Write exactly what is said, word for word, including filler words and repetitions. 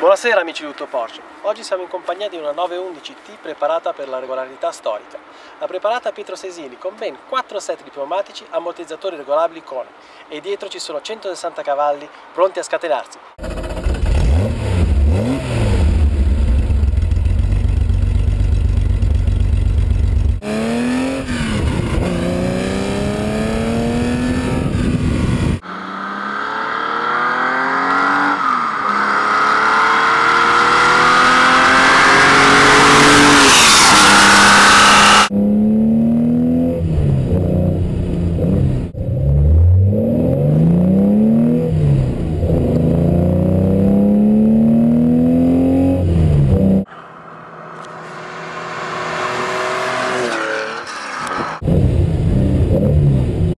Buonasera amici di Tutto Porsche, oggi siamo in compagnia di una nove undici T preparata per la regolarità storica. La preparata a Pietro Sesini con ben quattro set diplomatici, ammortizzatori regolabili con e dietro ci sono centosessanta cavalli pronti a scatenarsi.